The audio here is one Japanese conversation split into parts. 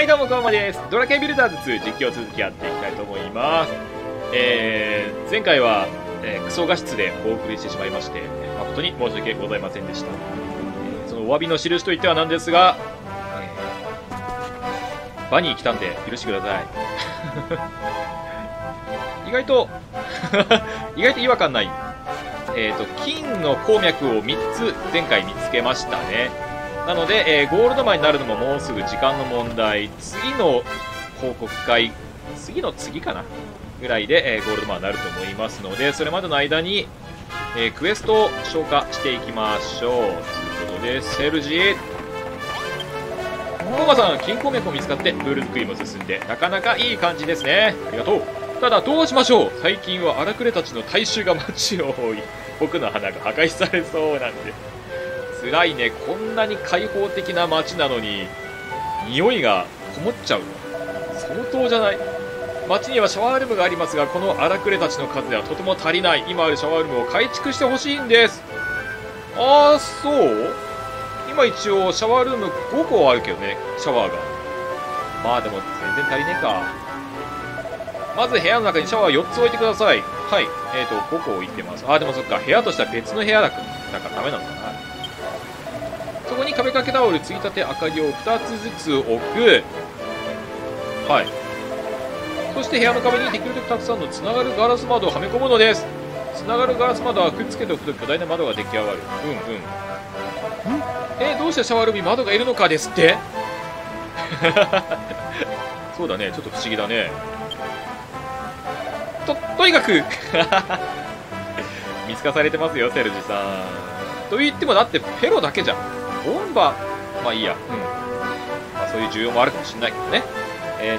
はいどうもくままです。ドラケンビルダーズ2実況続きやっていきたいと思います。前回は、クソ画質でお送りしてしまいまして、誠に申し訳ございませんでした。そのお詫びの印といってはなんですが、バニー来たんで許してください。意外と違和感ない。金の鉱脈を3つ前回見つけましたね。なので、ゴールドマンになるのももうすぐ時間の問題、次の報告会、次の次かなぐらいで、ゴールドマンになると思いますので、それまでの間に、クエストを消化していきましょう。ということで、セルジー、トマさん、金鉱脈を見つかってルール作りも進んで、なかなかいい感じですね。ありがとう。ただ、どうしましょう。最近は荒くれたちの大衆が街を覆い、僕の花が破壊されそうなんで。辛いね。こんなに開放的な街なのに匂いがこもっちゃう。相当じゃない？街にはシャワールームがありますが、この荒くれたちの数ではとても足りない。今あるシャワールームを改築してほしいんです。ああ、そう。今一応シャワールーム5個あるけどね、シャワーが。まあでも全然足りねえか。まず部屋の中にシャワー4つ置いてください。はい、5個置いてます。ああ、でもそっか、部屋としては別の部屋だからダメなのかな。そこに壁掛けタオル、ついたて、明かりを2つずつ置く。はい。そして部屋の壁にできるだけたくさんのつながるガラス窓をはめ込むのです。つながるガラス窓はくっつけておくと巨大な窓が出来上がる。うんうん。どうしてシャワールームに窓がいるのかですってそうだね、ちょっと不思議だね。とにかく見透かされてますよ、セルジさん。と言ってもだってペロだけじゃん。ボンバー、まあいいや、うん。まあそういう需要もあるかもしれないけどね。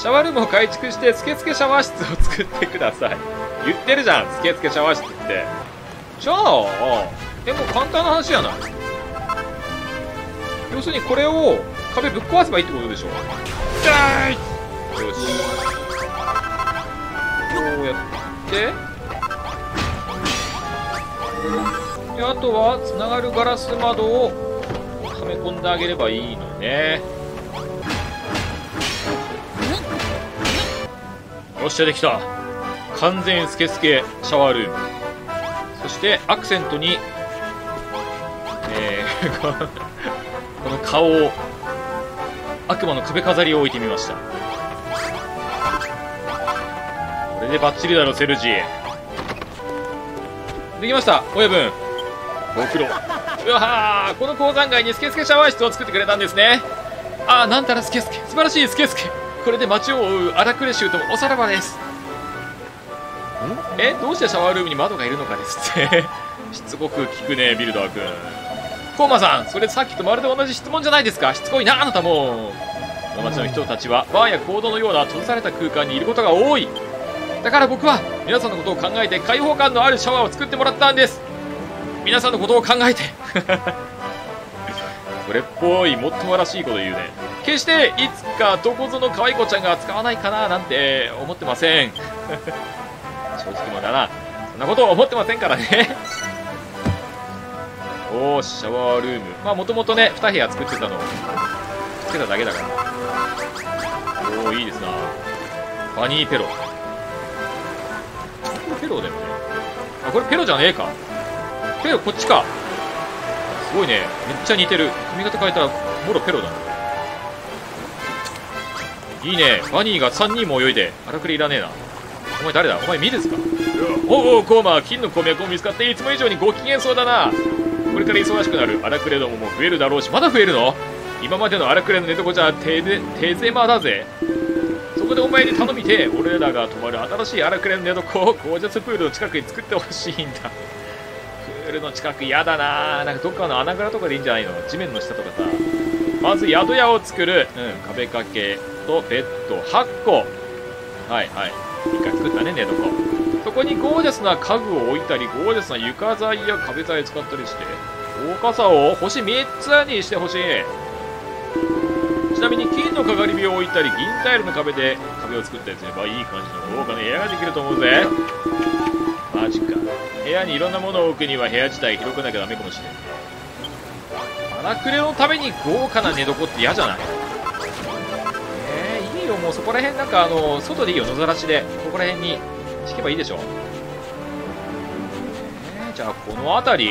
シャワールームを改築して、スケスケシャワー室を作ってください。言ってるじゃん、スケスケシャワー室って。じゃあ、でも簡単な話やな。要するにこれを壁ぶっ壊せばいいってことでしょ。じゃーい！よし。こうやって。で、あとは、つながるガラス窓を、はめ込んであげればいいのね。よっしゃ、できた。完全スケスケシャワールーム。そしてアクセントに、この顔を、悪魔の壁飾りを置いてみました。これでバッチリだろ、セルジー。できました、親分。ご苦労。うわー、この鉱山街にスケスケシャワー室を作ってくれたんですね。ああ、なんたらスケスケ、素晴らしいスケスケ。これで街を覆う荒くれ衆ともおさらばです。どうしてシャワールームに窓がいるのかですってしつこく聞くね、ビルダー君。コーマさん、それさっきとまるで同じ質問じゃないですか。しつこいな、あなたも。この街の人たちはバーや行動のような閉ざされた空間にいることが多い。だから僕は皆さんのことを考えて開放感のあるシャワーを作ってもらったんです。皆さんのことを考えてそれっぽい、もっともらしいこと言うね。決していつかどこぞの可愛い子ちゃんが使わないかななんて思ってません正直者だな、そんなこと思ってませんからねおー、シャワールーム、まあもともとね2部屋作ってたのをつけただけだから。おお、いいですな。バニーペロ、これペロだよね。あ、これペロじゃねえか。ペロこっちか。すごいね、めっちゃ似てる。髪型変えたらもろペロだ。いいね、バニーが3人も泳いで荒くれいらねえな。お前誰だ、お前ミルズか。おお、コーマー、金の鉱脈を見つかっていつも以上にご機嫌そうだな。これから忙しくなる荒くれどもも増えるだろうし。まだ増えるの？今までの荒くれの寝床じゃ手狭だぜ。そこでお前に頼みて、俺らが泊まる新しい荒くれの寝床をゴージャスプールの近くに作ってほしいんだ。プールの近く嫌だな。なんかどっかの穴蔵とかでいいんじゃないの、地面の下とかさ。まず宿屋を作る、うん、壁掛けとベッド8個。はいはい、一回作ったね、寝床。そこにゴージャスな家具を置いたり、ゴージャスな床材や壁材使ったりして、高架差を星3つにしてほしい。ちなみに金のかがり火を置いたり、銀タイルの壁を作ったりすればいい感じの豪華な部屋ができると思うぜ。マジか。部屋にいろんなものを置くには部屋自体広くなきゃダメかもしれない。荒くれのために豪華な寝床って嫌じゃない？もうそこら辺なんか外でいいよ、野ざらしでここら辺に敷けばいいでしょ。じゃあこの辺り、し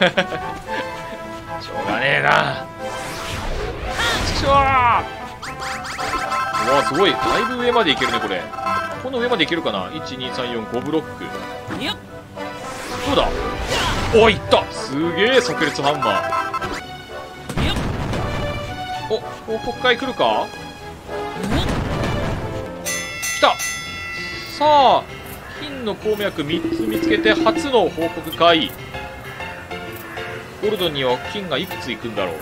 ょうがねえな。ちくしょう。うわすごい、だいぶ上までいけるねこれ。この上までいけるかな。12345ブロック。どうだ。おいった。すげえ炸裂ハンマー。お、報告会来るか。来た。さあ金の鉱脈3つ見つけて初の報告会。ゴルドンには金がいくついくんだろう。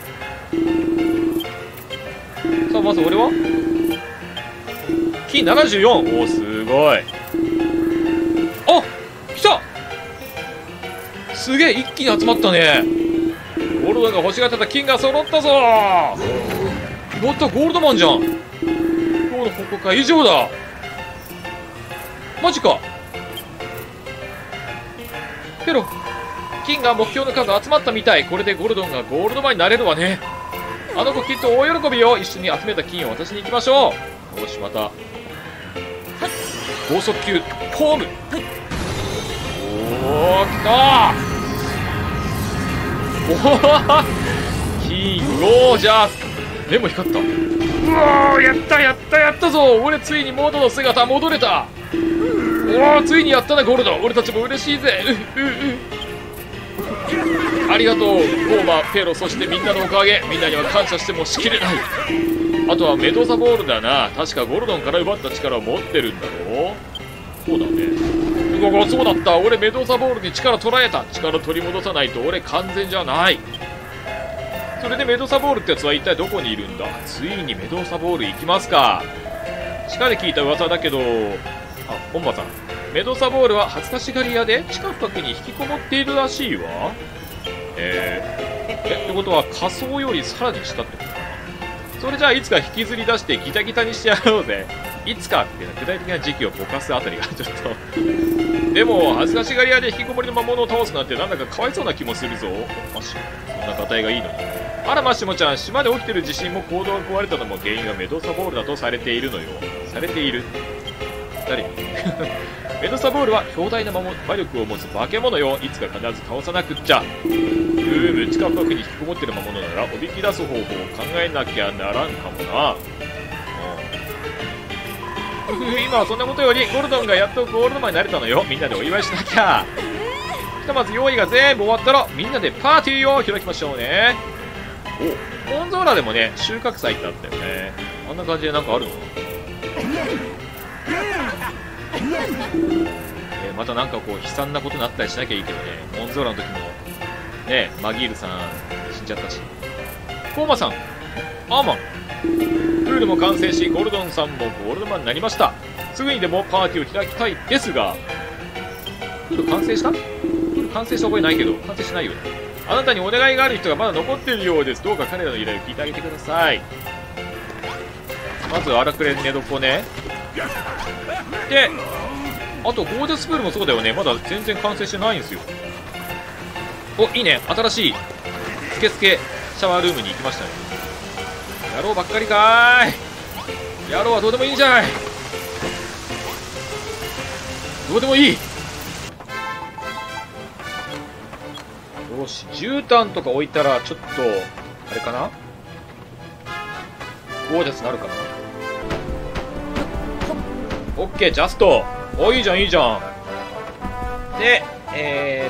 さあまず俺は金74。おすごい。あ来た。すげえ一気に集まったね。ゴルドンが欲しがってた金が揃ったぞ。やった、ゴールドマンじゃん。今日の報告会以上だ。マジか。ペロ、金が目標の数集まったみたい。これでゴルドンがゴールドマンになれるわね。あの子きっと大喜びよ。一緒に集めた金を渡しに行きましょう。よしまた剛速球ホーム。おおきた。おお金ゴージャス。目も光った。うおーやったやったやったぞ。俺ついにモードの姿戻れた。おおついにやったなゴルドン。俺たちも嬉しいぜ。ありがとうゴーマ、ペロ、そしてみんなのおかげ。みんなには感謝してもしきれない。あとはメドーザボールだな。確かゴルドンから奪った力を持ってるんだろう。そうだね。うわそうだった。俺メドーザボールに力捉えた。力取り戻さないと俺完全じゃない。それでメドーザボールってやつは一体どこにいるんだ。ついにメドーザボール行きますか。地下で聞いた噂だけど、あ本間さん、メドーザボールは恥ずかしがり屋で地下深くに引きこもっているらしいわ。ってことは仮想よりさらに下ってことかな。それじゃあいつか引きずり出してギタギタにしてやろうぜ。いつかっていうのは具体的な時期をぼかすあたりがちょっとでも恥ずかしがり屋で引きこもりの魔物を倒すなんてなんだかかわいそうな気もするぞ。マシュ、そんながたいがいいのに。あらマシュモちゃん、島で起きてる地震も行動が壊れたのも原因がメドーザボールだとされているのよ。されている誰にメドーザボールは強大な魔力を持つ化け物よ。いつか必ず倒さなくっちゃ。地下深くに引きこもってる魔物ならおびき出す方法を考えなきゃならんかもな。今はそんなことよりゴルドンがやっとゴールドマンになれたのよ。みんなでお祝いしなきゃ。ひとまず用意が全部終わったらみんなでパーティーを開きましょうね。おゴンゾーラでもね収穫祭ってあったよね。あんな感じでなんかあるの。またなんかこう悲惨なことになったりしなきゃいいけどね。モンゾーラの時もねマギールさん死んじゃったし。コーマさんアーマンルールも完成しゴルドンさんもゴールドマンになりました。すぐにでもパーティーを開きたいですが。ルール完成した。ルール完成した覚えないけど完成しないよね。あなたにお願いがある人がまだ残っているようです。どうか彼らの依頼を聞いてあげてください。まず荒くれ寝床ね。であとゴージャスプールもそうだよね。まだ全然完成してないんですよ。おいいね、新しいスケスケシャワールームに行きましたね。野郎ばっかりかーい。野郎はどうでもいいんじゃい。どうでもいい。よし絨毯とか置いたらちょっとあれかな、ゴージャスなるかな。オッケージャスト。おいいじゃんいいじゃん。で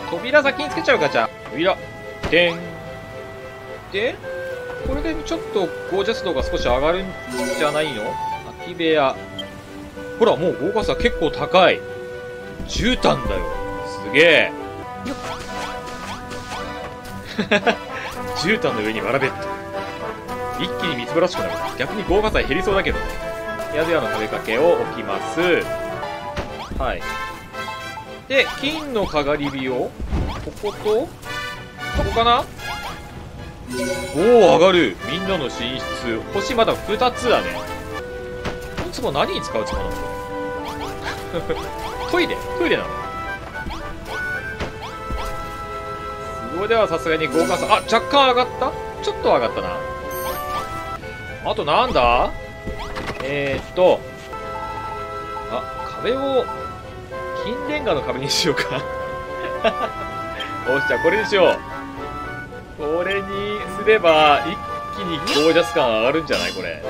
扉先につけちゃうか。じゃあ扉てんでこれでちょっとゴージャス度が少し上がるんじゃないの。空き部屋、ほらもう豪華さ結構高い。絨毯だよ、すげえ。絨毯の上にわらべっと一気にみつぶらしくなる。逆に豪華さ減りそうだけどね。部屋ではの壁掛けを置きます。はいで金のかがり火をこことここかな。おお上がる。みんなの寝室、星まだ2つだね。いつも何に使うつもりなの。トイレなの。それではさすがに豪華さあ若干上がった。ちょっと上がったな。あとなんだ、あ、壁を金レンガの壁にしようかよし、じゃあこれにしよう。これにすれば一気にゴージャス感上がるんじゃないこれ。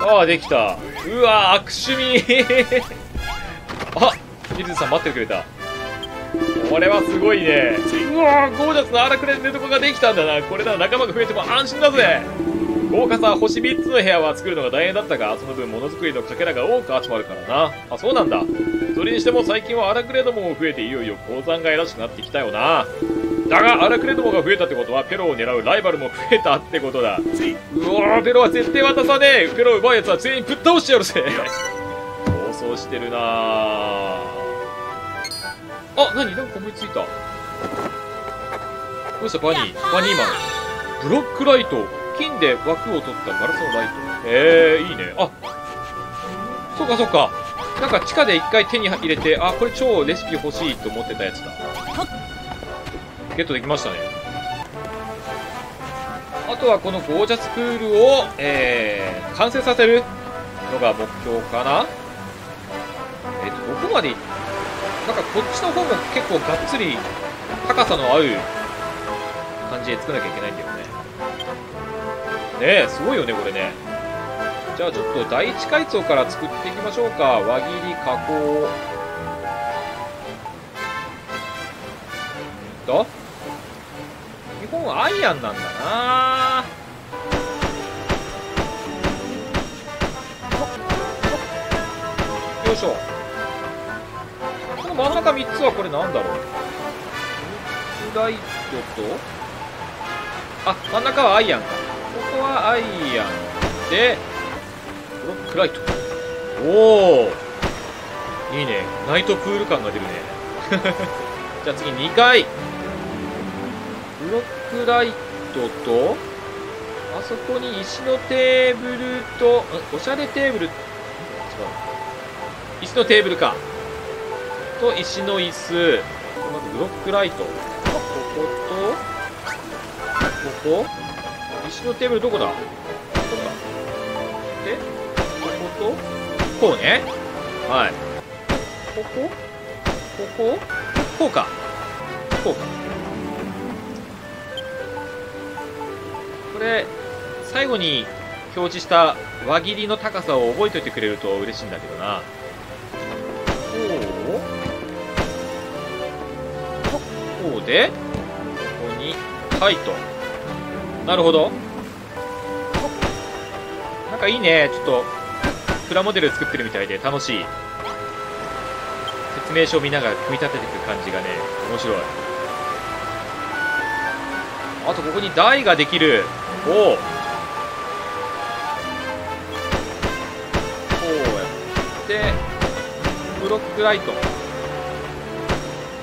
ああ、できた。うわ、悪趣味あ、ミルズさん待っててくれた。これはすごいね。うわー、ゴージャスな荒くれの寝床ができたんだな。これなら仲間が増えても安心だぜ。豪華さ、星3つの部屋は作るのが大変だったが、その分ものづくりのかけらが多く集まるからな。あ、そうなんだ。それにしても最近は荒くれどもも増えて、いよいよ鉱山街らしくなってきたよな。だが荒くれどもが増えたってことは、ペロを狙うライバルも増えたってことだ。うわー、ペロは絶対渡さねえ。ペロを奪うやつは全員ぶっ倒してやるぜ暴走してるなぁ。あ、何、なんか思いついた。どうしたバニー、バニーマン。ブロックライト。金で枠を取ったガラスのライト。いいね。あ、そうかそうか。なんか地下で一回手に入れて、あ、これ超レシピ欲しいと思ってたやつだ。ゲットできましたね。あとはこのゴージャスプールを、完成させるのが目標かな。どこまで行ったなんかこっちの方も結構がっつり高さのある感じで作らなきゃいけないんだよね。ねえ、すごいよねこれね。じゃあちょっと第一階層から作っていきましょうか。輪切り加工と基本アイアンなんだな。よいしょ。真ん中3つはこれなんだろう。ライトと、あ、真ん中はアイアンか。ここはアイアンでブロックライト。おお、いいね。ナイトプール感が出るねじゃあ次2階、ブロックライトと、あそこに石のテーブルと、おしゃれテーブル、違う、石のテーブルかと石の椅子、まずブロックライト、こことここ、石のテーブルどこだ、ここだ、でこことこうね、はい、こここここうかこうか。これ最後に表示した輪切りの高さを覚えておいてくれると嬉しいんだけどな。でここにタイト。なるほど。なんかいいね。ちょっとプラモデル作ってるみたいで楽しい。説明書を見ながら組み立てていく感じがね、面白い。あとここに台ができる。おお、こうやってブロックライト。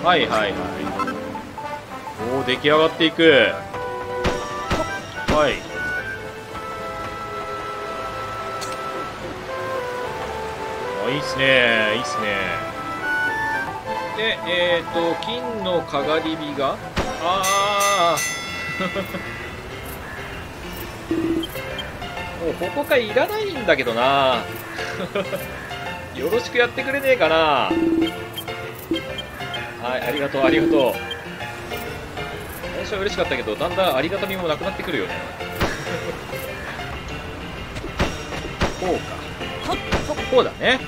はいはいはい。おお、出来上がっていく。はい、あ、いいっすね、いいっすね。で、金の飾り火が、ああもうここかいらないんだけどなよろしくやってくれねえかな。はい、ありがとうありがとう。私は嬉しかったけど、だんだんありがたみもなくなってくるよねこうかこうだね。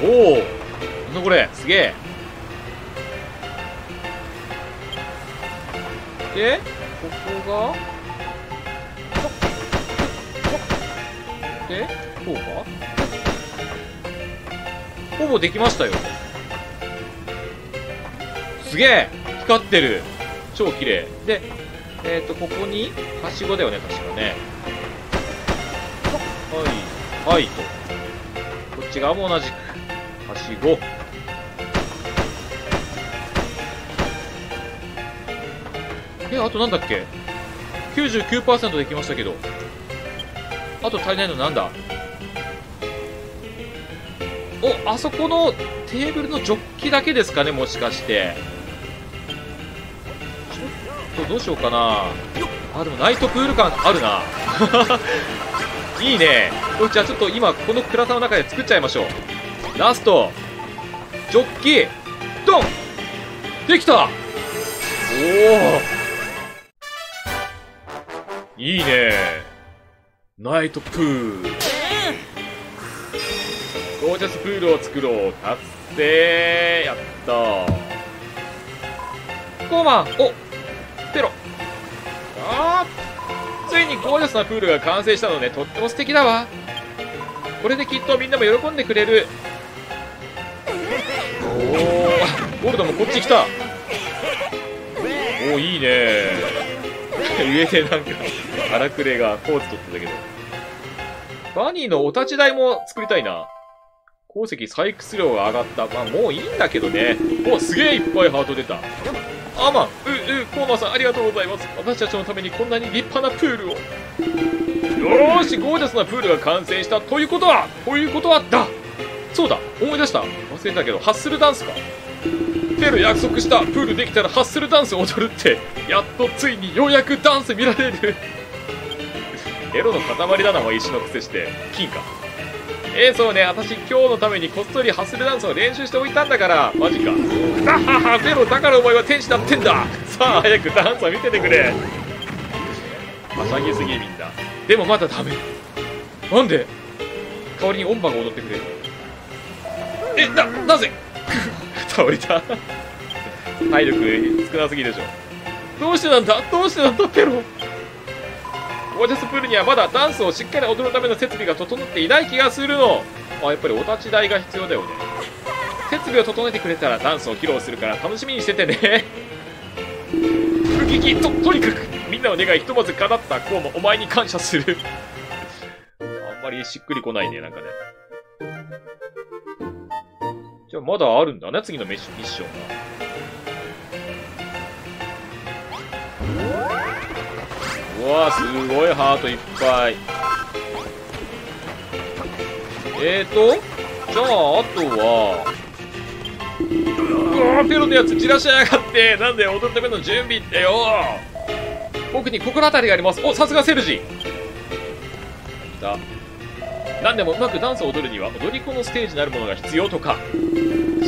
おお、なんだこれ、すげえ。でここがでこうか、ほぼできましたよ。すげえ光ってる、超綺麗で、ここにはしごだよね、確かね。はいはい、とこっち側も同じくはしご。あとなんだっけ、 99% できましたけど、あと足りないのなんだ。お、あそこのテーブルのジョッキだけですかね、もしかして。どうしようかな。あ、でもナイトプール感あるな。いいね。じゃあちょっと今この暗さの中で作っちゃいましょう。ラストジョッキードンできた。おお、いいね。ナイトプール、ゴージャスプールを作ろう。達成。やった。コーマン、おペロ。あー、ついにゴージャスなプールが完成したのね。とっても素敵だわ。これできっとみんなも喜んでくれる。おお、ゴールドもこっち来た。おお、いいね。上でなんか荒くれがポーズ取ってたけど、バニーのお立ち台も作りたいな。鉱石採掘量が上がった。まあもういいんだけどね。お、すげえいっぱいハート出た。アマン、コーマさんありがとうございます。私たちのためにこんなに立派なプールを。よーし、ゴージャスなプールが完成した。ということはだ。そうだ、思い出した。忘れたけど、ハッスルダンスか。ペル約束した。プールできたらハッスルダンス踊るって。やっとついにようやくダンス見られる。エロの塊だな、もう石のくせして。金か。そうね、私今日のためにこっそりハッスルダンスを練習しておいたんだから。マジか。あはは、ペロ、だからお前は天使だってんだ。さあ早くダンスを見ててくれ。はしゃぎすぎみんな。でもまだダメ。なんで？代わりに音波が踊ってくれる。なぜ？倒れた。体力少なすぎでしょ。どうしてなんだペロ。ゴージャスプールにはまだダンスをしっかり踊るための設備が整っていない気がするの。あ、やっぱりお立ち台が必要だよね。設備を整えてくれたらダンスを披露するから楽しみにしててね。ウキキ、とにかくみんなの願いひとまず叶った。こうもお前に感謝する。あんまりしっくりこないね、なんかね。じゃあまだあるんだね、次のミッションが。うわー、すごいハートいっぱい。じゃああとは、うわー、ペロのやつ散らしやがって。なんで踊るための準備ってよ。僕に心当たりがあります。お、さすがセルジーだ。なんでもうまくダンスを踊るには踊り子のステージなるものが必要とか。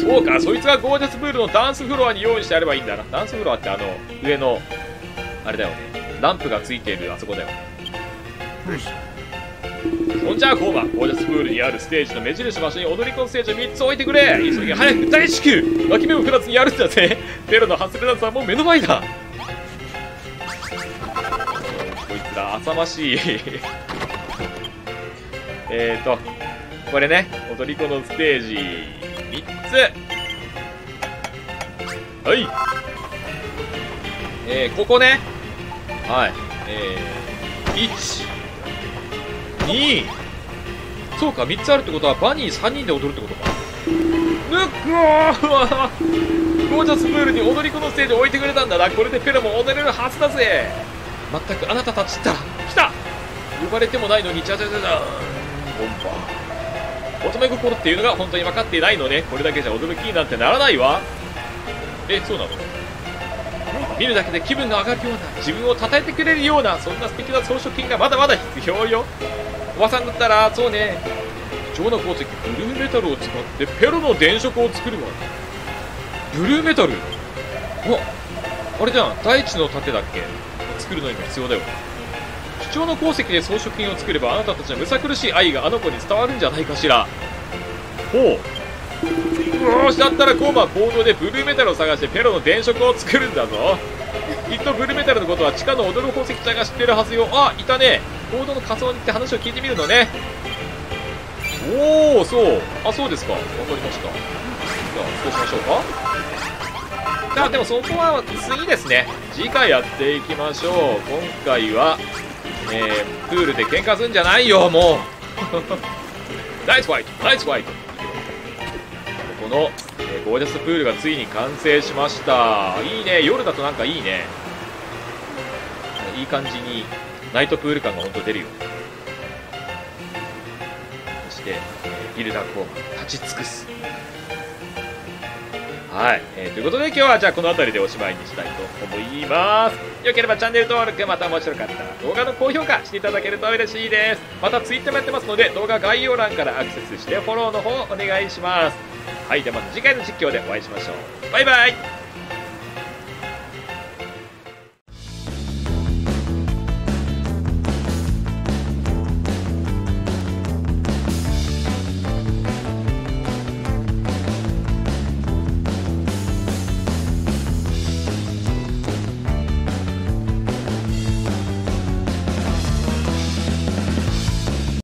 そうか、そいつがゴージャスプールのダンスフロアに用意してあればいいんだな。ダンスフロアってあの上のあれだよね、ランプがついているあそこだよ。そんじゃあコーマ、ゴージャスプールにあるステージの目印場所に踊り子のステージを3つ置いてくれ。急ぎ早く大至急。脇目も振らずにやるんだぜ。ペロのハッスルダンスはもう目の前だ。こいつら浅ましい。これね、踊り子のステージ3つ。はい、ここね。はい、1、2、そうか、3つあるってことはバニー3人で踊るってことか。ゴージャスプールに踊り子のステージを置いてくれたんだな。これでペロも踊れるはずだぜ。まったくあなたたちったら来た。呼ばれてもないのに音波、乙女心っていうのが本当に分かっていないのね。これだけじゃ踊る気になんてならないわ。そうなの？見るだけで気分が上がるような、自分をたたえてくれるような、そんな素敵な装飾品がまだまだ必要よ。おばさんだったら、そうね、貴重な鉱石ブルーメタルを使ってペロの電飾を作るわ。ブルーメタル、あれじゃん、大地の盾だっけ。作るのにも必要だよ。貴重な鉱石で装飾品を作れば、あなたたちのむさ苦しい愛があの子に伝わるんじゃないかしら。ほう、よし、だったらコーマは行動でブルーメタルを探してペロの電飾を作るんだぞ。きっとブルーメタルのことは地下の踊る宝石ちゃんが知ってるはずよ。あ、いたね。行動の仮装に行って話を聞いてみるのね。おお、そう。あ、そうですか。わかりました。じゃあ、そうしましょうか。じゃあ、でもそこは次ですね。次回やっていきましょう。今回は、プールで喧嘩するんじゃないよ、もう。ナイスファイト、ナイスファイト。このゴージャスプールがついに完成しました。いいね、夜だとなんかいいね。いい感じにナイトプール感が本当出るよ。そしてギルダコーマン立ち尽くす。はい、ということで今日はじゃあこの辺りでおしまいにしたいと思います。よければチャンネル登録、また面白かった動画の高評価していただけると嬉しいです。また Twitter もやってますので、動画概要欄からアクセスしてフォローの方お願いします。はい、ではまた次回の実況でお会いしましょう。バイバイ。